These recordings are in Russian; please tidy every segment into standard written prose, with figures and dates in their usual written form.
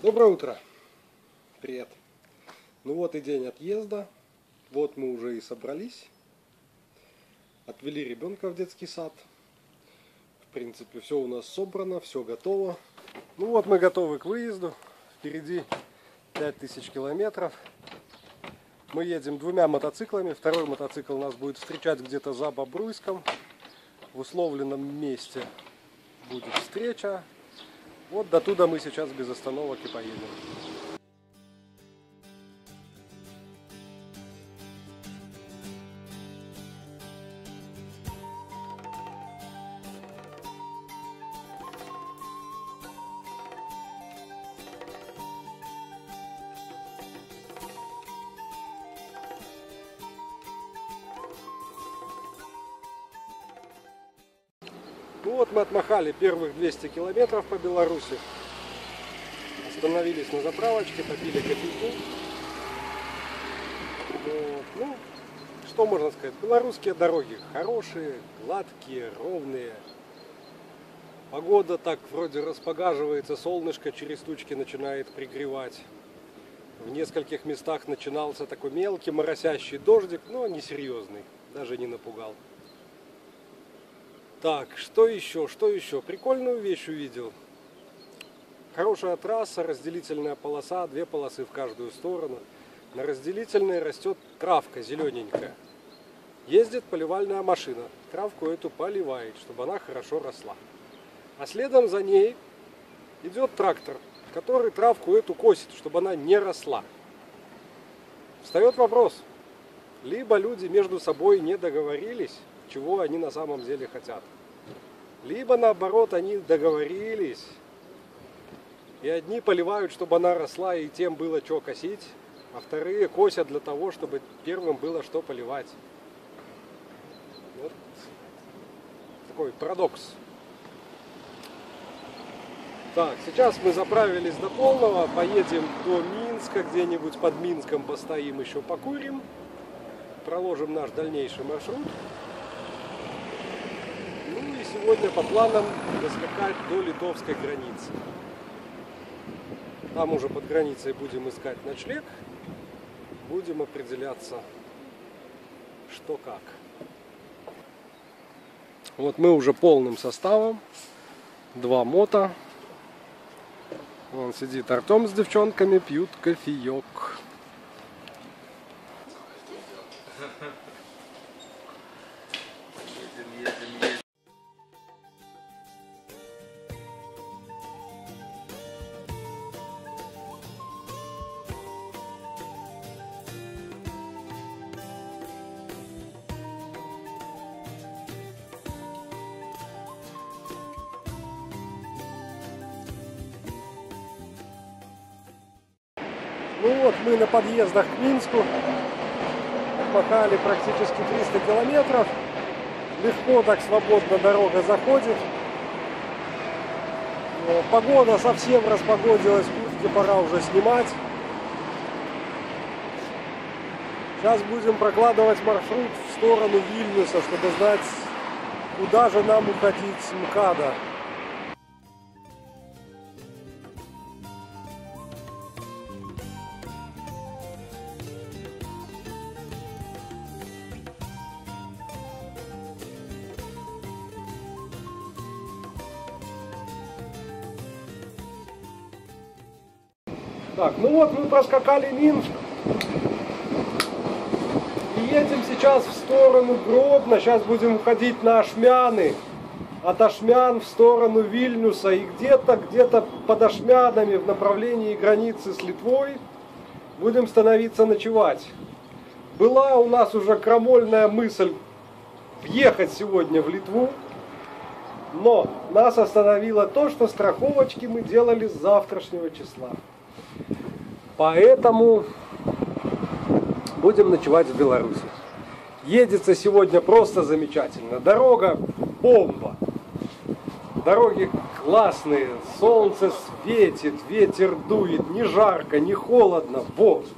Доброе утро! Привет! Ну вот и день отъезда. Вот мы уже и собрались. Отвели ребенка в детский сад. В принципе, все у нас собрано, все готово. Ну вот мы готовы к выезду. Впереди 5000 километров. Мы едем двумя мотоциклами. Второй мотоцикл нас будет встречать где-то за Бобруйском. В условленном месте будет встреча. Вот до туда мы сейчас без остановок и поедем. Ну вот мы отмахали первых 200 километров по Беларуси. Остановились на заправочке, попили кофейку. Вот. Ну, что можно сказать? Белорусские дороги хорошие, гладкие, ровные. Погода так вроде распогаживается, солнышко через тучки начинает пригревать. В нескольких местах начинался такой мелкий моросящий дождик, но несерьезный, даже не напугал. Так, что еще? Прикольную вещь увидел. Хорошая трасса, разделительная полоса, две полосы в каждую сторону. На разделительной растет травка зелененькая. Ездит поливальная машина. Травку эту поливает, чтобы она хорошо росла. А следом за ней идет трактор, который травку эту косит, чтобы она не росла. Встает вопрос. Либо люди между собой не договорились, чего они на самом деле хотят. Либо наоборот, они договорились, и одни поливают, чтобы она росла, и тем было что косить, а вторые косят для того, чтобы первым было что поливать. Вот такой парадокс. Так, сейчас мы заправились до полного, поедем до Минска, где-нибудь под Минском постоим, еще покурим, проложим наш дальнейший маршрут. Сегодня по планам доскакать до литовской границы. Там уже под границей будем искать ночлег. Будем определяться, что как. Вот мы уже полным составом. Два мото. Вон сидит Артем с девчонками, пьют кофеек. Ну вот, мы на подъездах к Минску, отмахали практически 300 километров, легко так свободно дорога заходит. Погода совсем распогодилась, куртки пора уже снимать. Сейчас будем прокладывать маршрут в сторону Вильнюса, чтобы знать, куда же нам уходить с МКАДа. Так, ну вот мы проскакали Минск и едем сейчас в сторону Гродно. Сейчас будем уходить на Ашмяны, от Ашмян в сторону Вильнюса, и где-то под Ашмянами в направлении границы с Литвой будем становиться ночевать. Была у нас уже крамольная мысль въехать сегодня в Литву, но нас остановило то, что страховочки мы делали с завтрашнего числа. Поэтому будем ночевать в Беларуси. Едется сегодня просто замечательно. Дорога бомба. Дороги классные. Солнце светит, ветер дует. Не жарко, не холодно. Вот.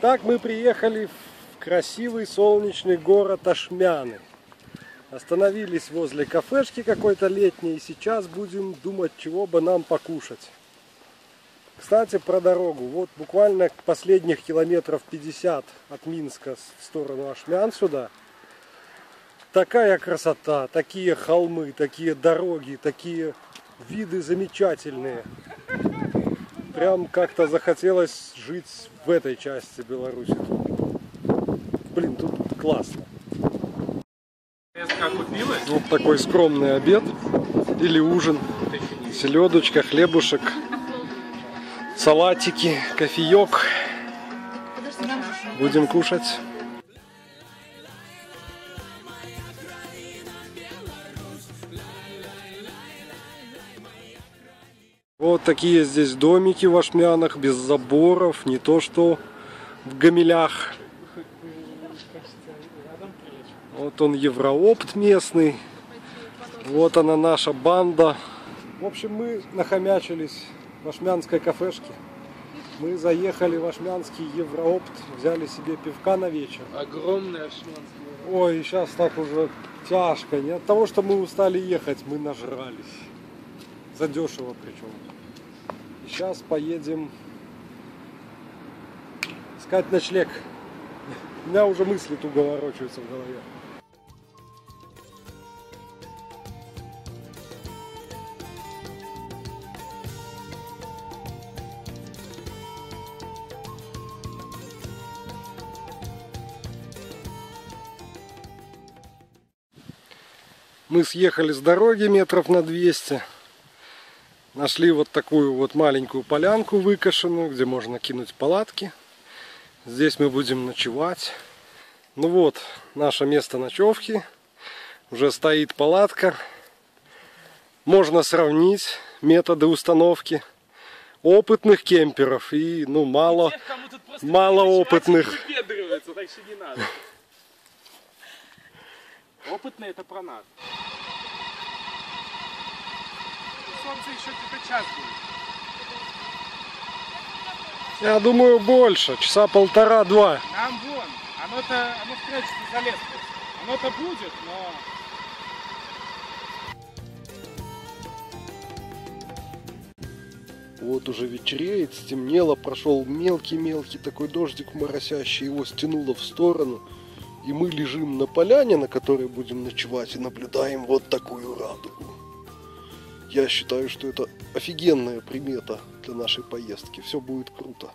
Так мы приехали в красивый солнечный город Ашмяны. Остановились возле кафешки какой-то летней, и сейчас будем думать, чего бы нам покушать. Кстати, про дорогу. Вот буквально последних километров 50 от Минска в сторону Ашмян сюда. Такая красота, такие холмы, такие дороги, такие виды замечательные. Прям как-то захотелось жить в этой части Беларуси. Блин, тут классно. Вот такой скромный обед или ужин. Селедочка, хлебушек. Салатики, кофеек. Будем кушать. Вот такие здесь домики в Ашмянах, без заборов, не то что в Гомелях. Вот он Евроопт местный. Вот она наша банда. В общем, мы нахомячились в ашмянской кафешке. Мы заехали в ашмянский Евроопт, взяли себе пивка на вечер. Огромный ашмянский. Ой, сейчас так уже тяжко. Не от того, что мы устали ехать, мы нажрались. Задешево причем. И сейчас поедем искать ночлег. У меня уже мысли туго ворочаются в голове. Мы съехали с дороги метров на 200. Нашли вот такую вот маленькую полянку выкошенную, где можно кинуть палатки. Здесь мы будем ночевать. Ну вот, наше место ночевки. Уже стоит палатка. Можно сравнить методы установки опытных кемперов и, ну, мало опытных. Опытные — это про нас. Солнце еще где-то час будет. Я думаю, больше. Часа полтора-два. Нам вон. Оно прячется за лес. Оно-то будет, но... Вот уже вечереет, стемнело. Прошел мелкий-мелкий такой дождик моросящий. Его стянуло в сторону. И мы лежим на поляне, на которой будем ночевать, и наблюдаем вот такую радугу. Я считаю, что это офигенная примета для нашей поездки. Все будет круто.